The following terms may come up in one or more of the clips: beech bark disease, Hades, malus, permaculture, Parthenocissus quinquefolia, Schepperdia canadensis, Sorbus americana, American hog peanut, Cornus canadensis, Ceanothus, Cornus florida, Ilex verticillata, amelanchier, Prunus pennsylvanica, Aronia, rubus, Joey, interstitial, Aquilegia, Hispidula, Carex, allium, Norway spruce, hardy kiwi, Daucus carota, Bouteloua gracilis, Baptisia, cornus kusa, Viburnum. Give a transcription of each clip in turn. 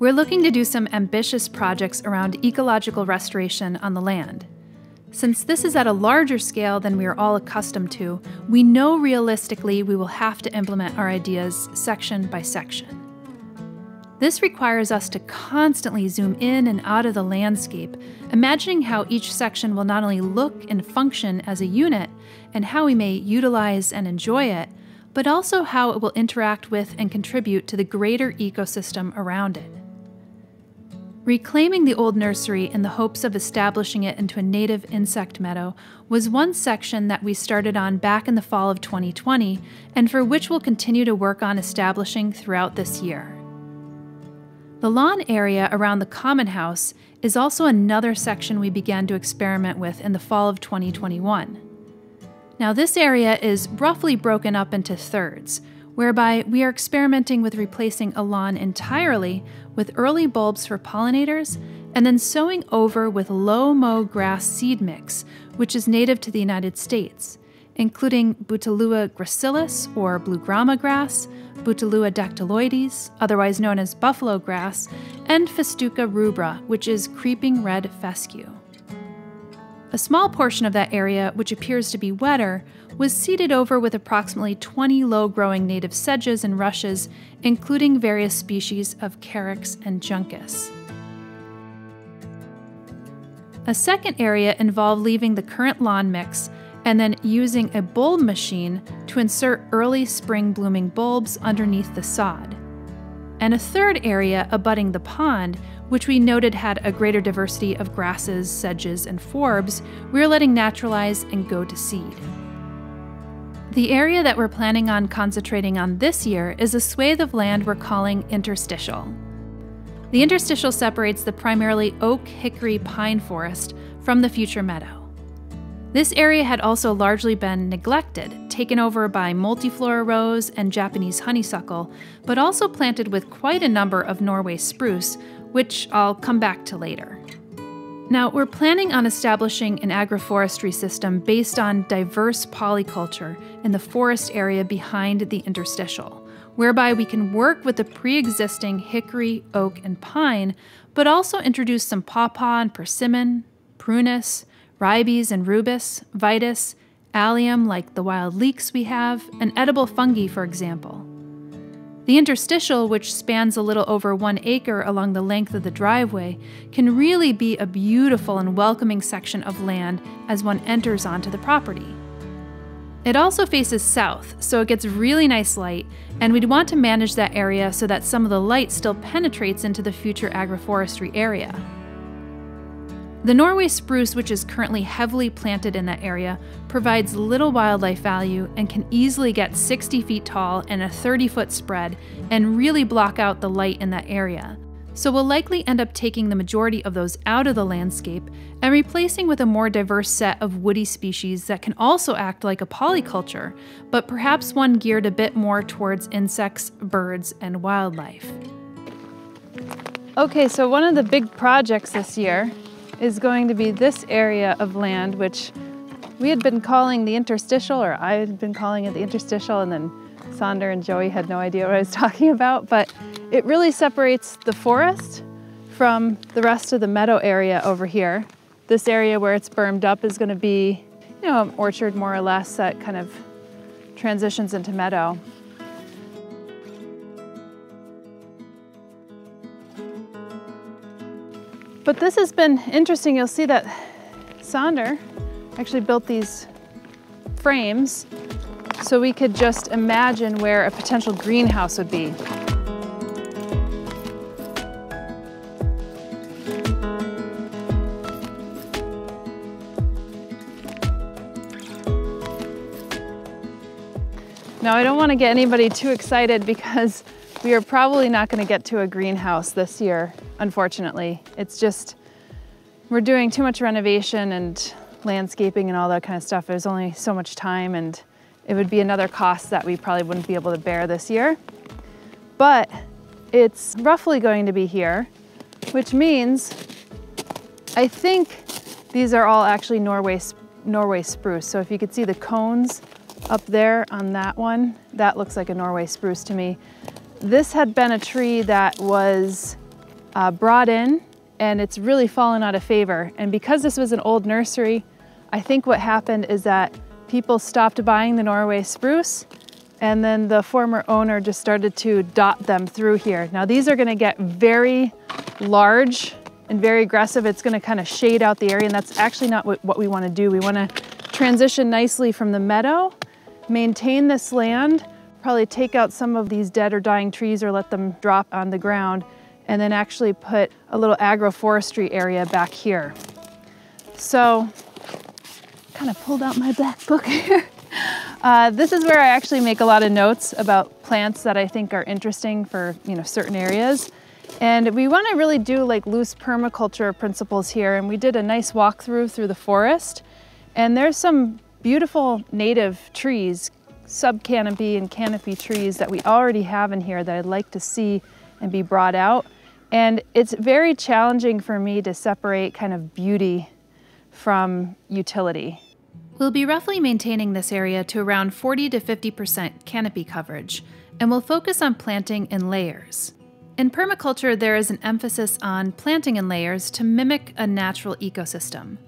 We're looking to do some ambitious projects around ecological restoration on the land. Since this is at a larger scale than we are all accustomed to, we know realistically we will have to implement our ideas section by section. This requires us to constantly zoom in and out of the landscape, imagining how each section will not only look and function as a unit, and how we may utilize and enjoy it, but also how it will interact with and contribute to the greater ecosystem around it. Reclaiming the old nursery in the hopes of establishing it into a native insect meadow was one section that we started on back in the fall of 2020, and for which we'll continue to work on establishing throughout this year. The lawn area around the common house is also another section we began to experiment with in the fall of 2021. Now, this area is roughly broken up into thirds, whereby we are experimenting with replacing a lawn entirely with early bulbs for pollinators and then sowing over with low-mow grass seed mix, which is native to the United States, including Bouteloua gracilis or blue grama grass, Bouteloua dactyloides, otherwise known as buffalo grass, and Festuca rubra, which is creeping red fescue. A small portion of that area, which appears to be wetter, was seeded over with approximately 20 low-growing native sedges and rushes, including various species of Carex and Juncus. A second area involved leaving the current lawn mix and then using a bulb machine to insert early spring-blooming bulbs underneath the sod. And a third area abutting the pond, which we noted had a greater diversity of grasses, sedges, and forbs, we're letting naturalize and go to seed. The area that we're planning on concentrating on this year is a swathe of land we're calling interstitial. The interstitial separates the primarily oak, hickory, pine forest from the future meadow. This area had also largely been neglected, taken over by multiflora rose and Japanese honeysuckle, but also planted with quite a number of Norway spruce, which I'll come back to later. Now, we're planning on establishing an agroforestry system based on diverse polyculture in the forest area behind the interstitial, whereby we can work with the pre-existing hickory, oak, and pine, but also introduce some pawpaw and persimmon, Prunus, ribes and rubus, vitis, allium like the wild leeks we have, and edible fungi, for example. The interstitial, which spans a little over 1 acre along the length of the driveway, can really be a beautiful and welcoming section of land as one enters onto the property. It also faces south, so it gets really nice light, and we'd want to manage that area so that some of the light still penetrates into the future agroforestry area. The Norway spruce, which is currently heavily planted in that area, provides little wildlife value and can easily get 60 feet tall and a 30-foot spread and really block out the light in that area. So we'll likely end up taking the majority of those out of the landscape and replacing with a more diverse set of woody species that can also act like a polyculture, but perhaps one geared a bit more towards insects, birds, and wildlife. Okay, so one of the big projects this year is going to be this area of land, which we had been calling the interstitial, or I had been calling it the interstitial, and then Sander and Joey had no idea what I was talking about, but it really separates the forest from the rest of the meadow area over here. This area where it's bermed up is gonna be, you know, an orchard more or less that kind of transitions into meadow. But this has been interesting. You'll see that Sander actually built these frames so we could just imagine where a potential greenhouse would be. Now, I don't want to get anybody too excited because we are probably not going to get to a greenhouse this year, unfortunately. It's just, we're doing too much renovation and landscaping and all that kind of stuff. There's only so much time, and it would be another cost that we probably wouldn't be able to bear this year. But it's roughly going to be here, which means I think these are all actually Norway spruce. So if you could see the cones up there on that one, that looks like a Norway spruce to me. This had been a tree that was brought in, and it's really fallen out of favor. And because this was an old nursery, I think what happened is that people stopped buying the Norway spruce, and then the former owner just started to dot them through here. Now these are gonna get very large and very aggressive. It's gonna kind of shade out the area, and that's actually not what we wanna do. We wanna transition nicely from the meadow, maintain this land, probably take out some of these dead or dying trees or let them drop on the ground, and then actually put a little agroforestry area back here. So, kind of pulled out my black book here. This is where I actually make a lot of notes about plants that I think are interesting for, you know, certain areas. And we want to really do like loose permaculture principles here. And we did a nice walkthrough through the forest. And there's some beautiful native trees, sub-canopy and canopy trees that we already have in here that I'd like to see and be brought out. And it's very challenging for me to separate kind of beauty from utility. We'll be roughly maintaining this area to around 40 to 50% canopy coverage, and we'll focus on planting in layers. In permaculture, there is an emphasis on planting in layers to mimic a natural ecosystem.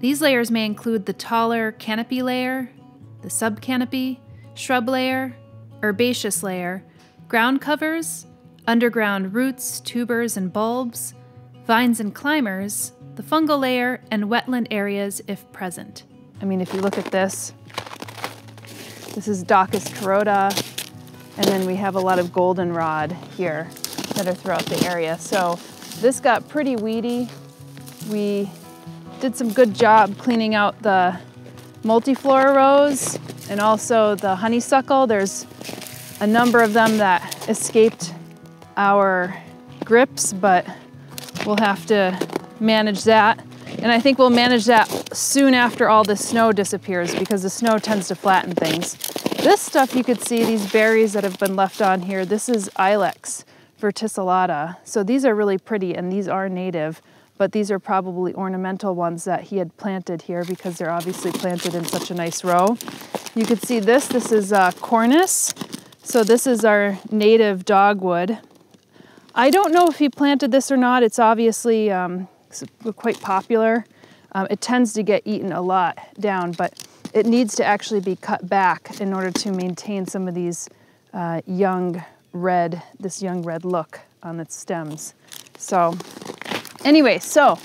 These layers may include the taller canopy layer, the subcanopy, shrub layer, herbaceous layer, ground covers, underground roots, tubers, and bulbs, vines and climbers, the fungal layer, and wetland areas if present. I mean, if you look at this, this is Daucus carota, and then we have a lot of goldenrod here that are throughout the area. So this got pretty weedy. We did some good job cleaning out the multiflora rose and also the honeysuckle. There's a number of them that escaped our grips, but we'll have to manage that. And I think we'll manage that soon after all the snow disappears, because the snow tends to flatten things. This stuff you could see, these berries that have been left on here, this is Ilex verticillata. So these are really pretty, and these are native, but these are probably ornamental ones that he had planted here because they're obviously planted in such a nice row. You could see this, this is Cornus. So this is our native dogwood. I don't know if he planted this or not. It's obviously quite popular. It tends to get eaten a lot down, but it needs to actually be cut back in order to maintain some of these young red look on its stems. So anyway, so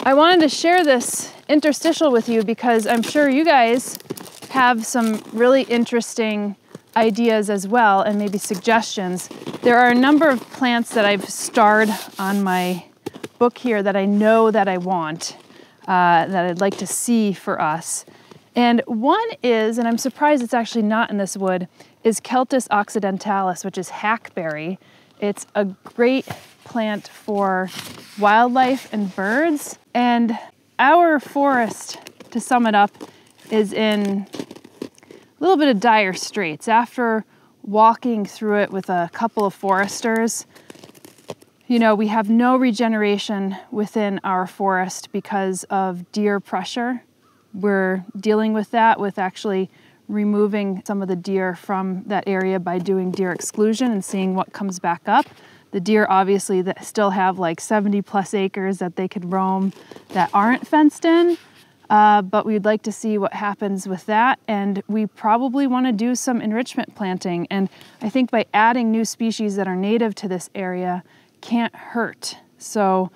I wanted to share this interstitial with you because I'm sure you guys have some really interesting ideas as well, and maybe suggestions. There are a number of plants that I've starred on my book here that I know that I want, that I'd like to see for us. And one is, and I'm surprised it's actually not in this wood, is Celtis occidentalis, which is hackberry. It's a great plant for wildlife and birds. And our forest, to sum it up, is in a little bit of dire straits. After walking through it with a couple of foresters, you know, we have no regeneration within our forest because of deer pressure. We're dealing with that with actually removing some of the deer from that area by doing deer exclusion and seeing what comes back up. The deer obviously that still have like 70+ acres that they could roam that aren't fenced in. But we'd like to see what happens with that, and we probably want to do some enrichment planting. And I think by adding new species that are native to this area can't hurt. So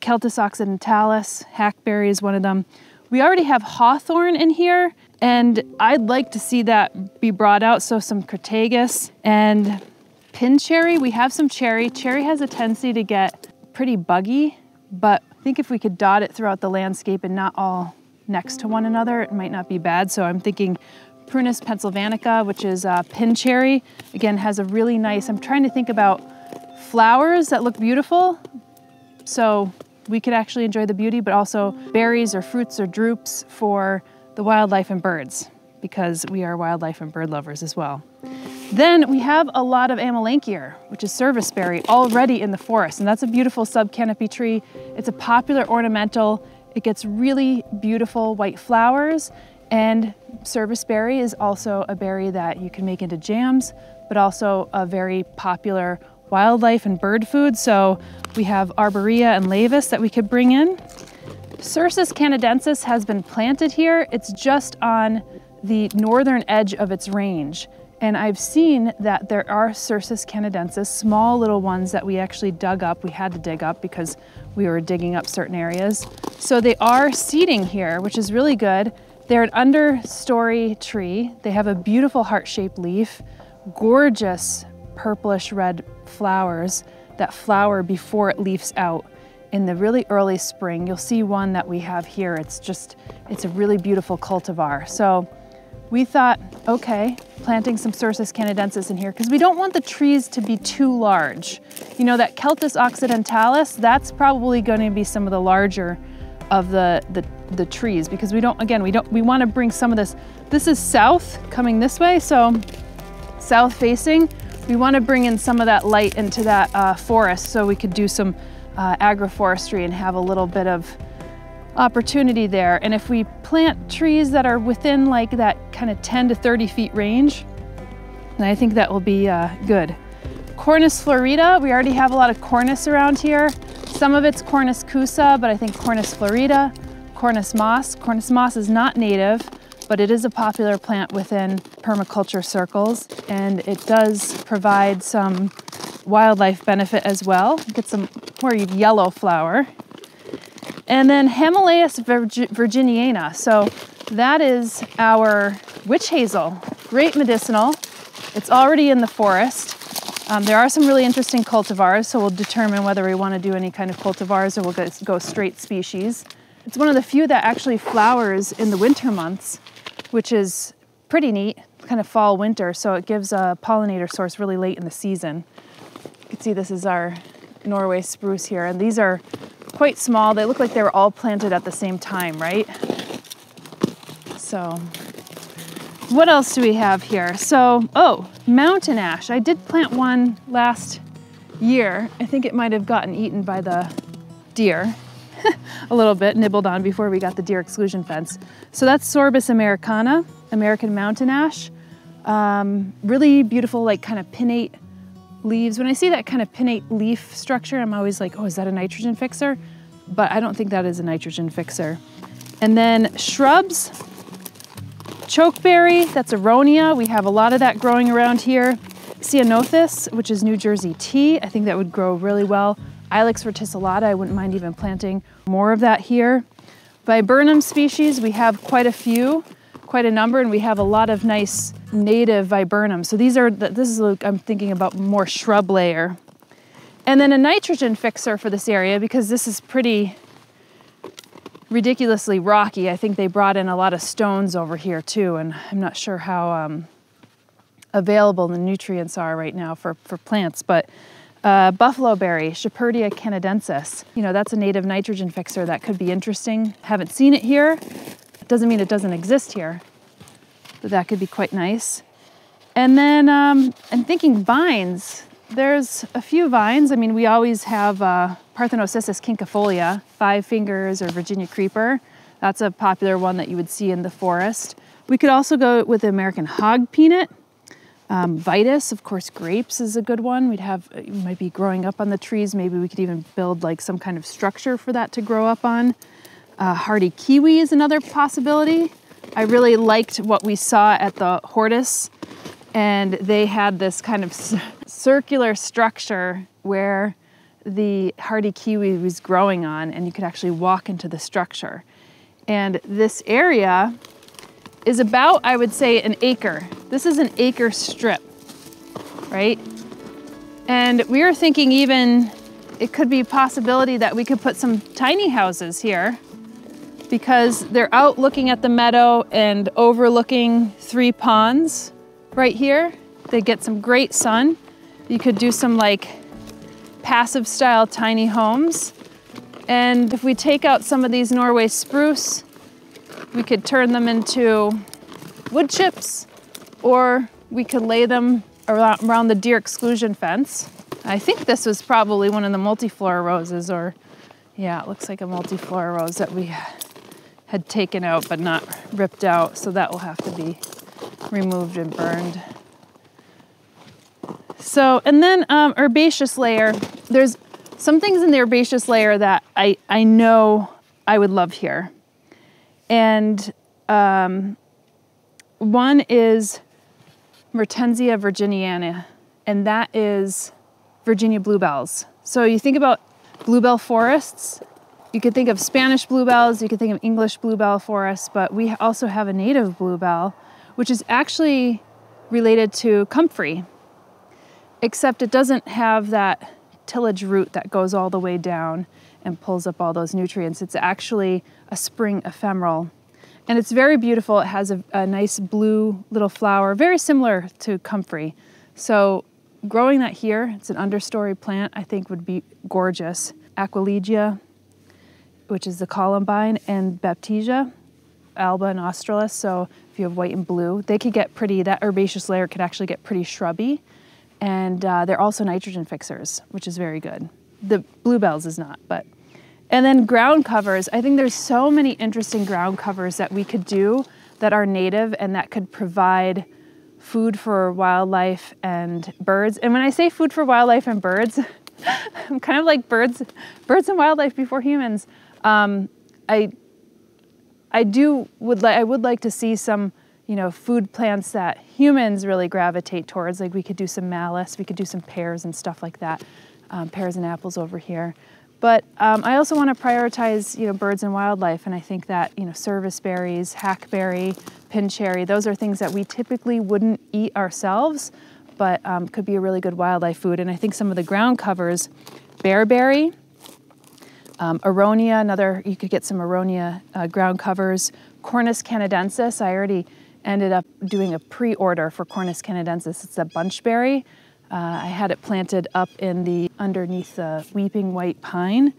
Celtis occidentalis, hackberry is one of them. We already have hawthorn in here, and I'd like to see that be brought out. So some crataegus and pin cherry. We have some cherry. Cherry has a tendency to get pretty buggy, but I think if we could dot it throughout the landscape and not all next to one another, it might not be bad. So I'm thinking Prunus pennsylvanica, which is pin cherry. Again, has a really nice, I'm trying to think about flowers that look beautiful, so we could actually enjoy the beauty, but also berries or fruits or droops for the wildlife and birds, because we are wildlife and bird lovers as well. Then we have a lot of amelanchier, which is serviceberry, already in the forest, and that's a beautiful subcanopy tree. It's a popular ornamental. It gets really beautiful white flowers, and serviceberry is also a berry that you can make into jams, but also a very popular wildlife and bird food, so we have arborea and laevis that we could bring in. Cercis canadensis has been planted here. It's just on the northern edge of its range. And I've seen that there are Cercis canadensis, small little ones that we actually dug up. We had to dig up because we were digging up certain areas. So they are seeding here, which is really good. They're an understory tree. They have a beautiful heart-shaped leaf, gorgeous purplish red flowers that flower before it leaves out in the really early spring. You'll see one that we have here. It's a really beautiful cultivar. So we thought, okay, planting some Cercis canadensis in here because we don't want the trees to be too large. You know, that Celtis occidentalis, that's probably going to be some of the larger of the trees because we want to bring some of this. This is south coming this way, so south facing. We want to bring in some of that light into that forest so we could do some agroforestry and have a little bit of opportunity there. And if we plant trees that are within like that kind of 10 to 30 feet range, then I think that will be good. Cornus florida, we already have a lot of Cornus around here. Some of it's Cornus kusa, but I think Cornus florida, Cornus moss. Cornus moss is not native, but it is a popular plant within permaculture circles, and it does provide some wildlife benefit as well. Get some more yellow flower. And then Hamamelis virginiana. So that is our witch hazel. Great medicinal. It's already in the forest. There are some really interesting cultivars, so we'll determine whether we want to do any kind of cultivars or we'll go straight species. It's one of the few that actually flowers in the winter months, which is pretty neat, kind of fall winter, so it gives a pollinator source really late in the season. You can see this is our Norway spruce here, and these are quite small. They look like they were all planted at the same time, right? So what else do we have here? So, oh, mountain ash. I did plant one last year. I think it might have gotten eaten by the deer a little bit, nibbled on before we got the deer exclusion fence. So that's Sorbus americana, American mountain ash. Really beautiful, like kind of pinnate leaves. When I see that kind of pinnate leaf structure, I'm always like, oh, is that a nitrogen fixer? But I don't think that is a nitrogen fixer. And then shrubs, chokeberry, that's Aronia. We have a lot of that growing around here. Ceanothus, which is New Jersey tea. I think that would grow really well. Ilex verticillata, I wouldn't mind even planting more of that here. Viburnum species, we have quite a number, and we have a lot of nice native viburnum. So these are, I'm thinking about more shrub layer. And then a nitrogen fixer for this area, because this is pretty ridiculously rocky. I think they brought in a lot of stones over here too, and I'm not sure how available the nutrients are right now for plants, but buffalo berry, Schepperdia canadensis. You know, that's a native nitrogen fixer that could be interesting. Haven't seen it here. Doesn't mean it doesn't exist here, but that could be quite nice. And then I'm thinking vines. There's a few vines. I mean, we always have Parthenocissus quinquefolia, five fingers, or Virginia creeper. That's a popular one that you would see in the forest. We could also go with the American hog peanut. Vitis, of course, grapes is a good one. It might be growing up on the trees. Maybe we could even build like some kind of structure for that to grow up on. Hardy kiwi is another possibility. I really liked what we saw at the Hortus, and they had this kind of circular structure where the hardy kiwi was growing on, and you could actually walk into the structure. And this area is about, I would say, an acre. This is an acre strip, right? And we were thinking even it could be a possibility that we could put some tiny houses here because they're out looking at the meadow and overlooking three ponds right here. They get some great sun. You could do some like passive style tiny homes. And if we take out some of these Norway spruce, we could turn them into wood chips, or we could lay them around the deer exclusion fence. I think this was probably one of the multiflora roses, or yeah, it looks like a multiflora rose that we had taken out but not ripped out, so that will have to be removed and burned. So, and then herbaceous layer, there's some things in the herbaceous layer that I know I would love here. And one is Hortensia virginiana, and that is Virginia bluebells. So you think about bluebell forests, you could think of Spanish bluebells, you could think of English bluebell forests, but we also have a native bluebell, which is actually related to comfrey, except it doesn't have that tillage root that goes all the way down and pulls up all those nutrients. It's actually a spring ephemeral. And it's very beautiful. It has a nice blue little flower, very similar to comfrey. So growing that here, it's an understory plant, I think would be gorgeous. Aquilegia, which is the columbine, and Baptisia, alba and australis. So if you have white and blue, they could get pretty, that herbaceous layer could actually get pretty shrubby. And they're also nitrogen fixers, which is very good. The bluebells is not, but. And then ground covers. I think there's so many interesting ground covers that we could do that are native and that could provide food for wildlife and birds. And when I say food for wildlife and birds, I'm kind of like birds and wildlife before humans. I would like to see some, you know, food plants that humans really gravitate towards. Like we could do some malus, we could do some pears and stuff like that. Pears and apples over here. But I also want to prioritize, you know, birds and wildlife, and I think that, you know, service berries, hackberry, pincherry, those are things that we typically wouldn't eat ourselves, but could be a really good wildlife food. And I think some of the ground covers, bearberry, Aronia, another, you could get some Aronia ground covers, Cornus canadensis. I already ended up doing a pre-order for Cornus canadensis. It's a bunchberry. I had it planted up in the underneath the weeping white pine,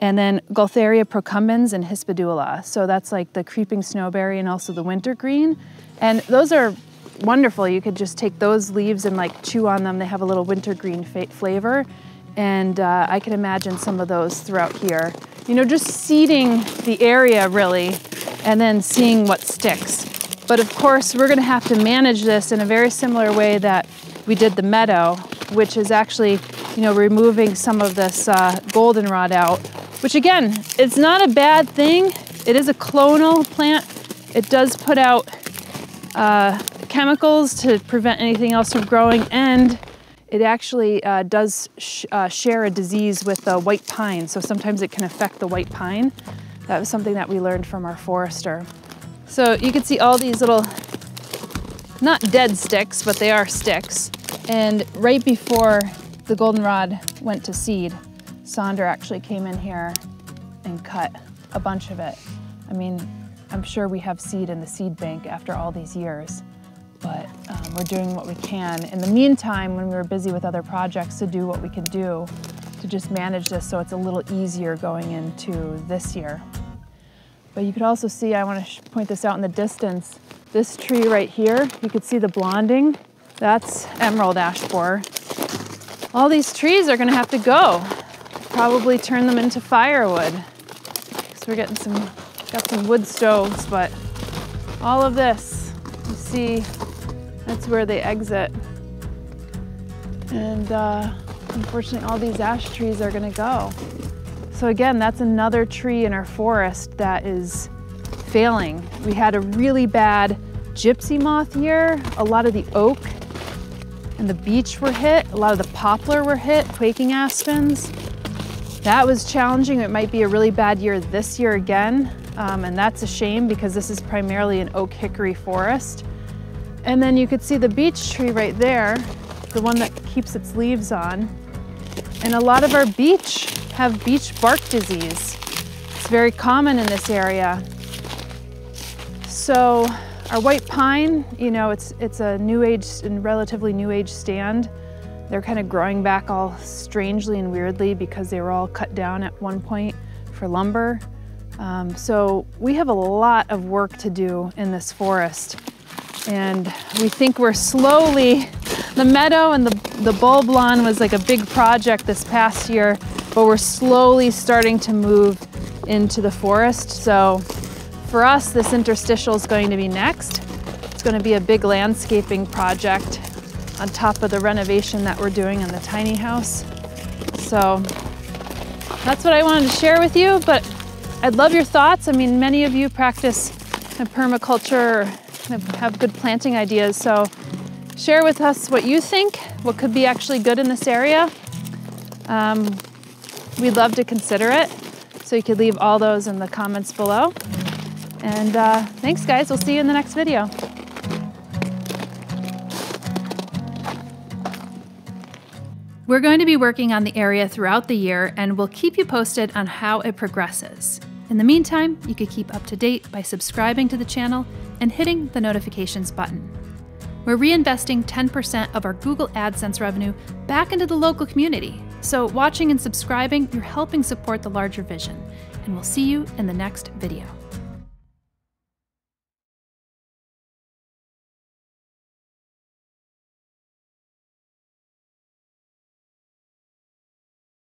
and then Gualtheria procumbens and Hispidula. So that's like the creeping snowberry and also the wintergreen, and those are wonderful. You could just take those leaves and like chew on them. They have a little wintergreen flavor, and I can imagine some of those throughout here. You know, just seeding the area really, and then seeing what sticks. But of course, we're going to have to manage this in a very similar way that we did the meadow, which is actually, you know, removing some of this goldenrod out, which again, it's not a bad thing. It is a clonal plant. It does put out chemicals to prevent anything else from growing, and it actually does share a disease with the white pine, so sometimes it can affect the white pine. That was something that we learned from our forester. So you can see all these little, not dead sticks, but they are sticks. And right before the goldenrod went to seed, Sander actually came in here and cut a bunch of it. I mean, I'm sure we have seed in the seed bank after all these years, but we're doing what we can. In the meantime, when we were busy with other projects, to do what we could do to just manage this so it's a little easier going into this year. But you could also see, I want to point this out in the distance, this tree right here, you could see the blonding. That's emerald ash borer. All these trees are going to have to go. Probably turn them into firewood. So we're getting some, got some wood stoves, but all of this, you see, that's where they exit. And unfortunately, all these ash trees are going to go. So again, that's another tree in our forest that is failing. We had a really bad gypsy moth year. A lot of the oak and the beech were hit. A lot of the poplar were hit, quaking aspens. That was challenging. It might be a really bad year this year again. And that's a shame because this is primarily an oak hickory forest. And then you could see the beech tree right there, the one that keeps its leaves on. And a lot of our beech have beech bark disease. It's very common in this area. So our white pine, you know, it's a new age and relatively new age stand. They're kind of growing back all strangely and weirdly because they were all cut down at one point for lumber. So we have a lot of work to do in this forest. And we think we're slowly, the meadow and the bulb lawn was like a big project this past year, but we're slowly starting to move into the forest. So for us, this interstitial is going to be next. It's going to be a big landscaping project on top of the renovation that we're doing on the tiny house. So that's what I wanted to share with you, but I'd love your thoughts. I mean, many of you practice permaculture, have good planting ideas, so share with us what you think, what could be actually good in this area. We'd love to consider it, so you could leave all those in the comments below. And thanks, guys. We'll see you in the next video. We're going to be working on the area throughout the year, and we'll keep you posted on how it progresses. In the meantime, you could keep up to date by subscribing to the channel and hitting the notifications button. We're reinvesting 10% of our Google AdSense revenue back into the local community. So watching and subscribing, you're helping support the larger vision. And we'll see you in the next video.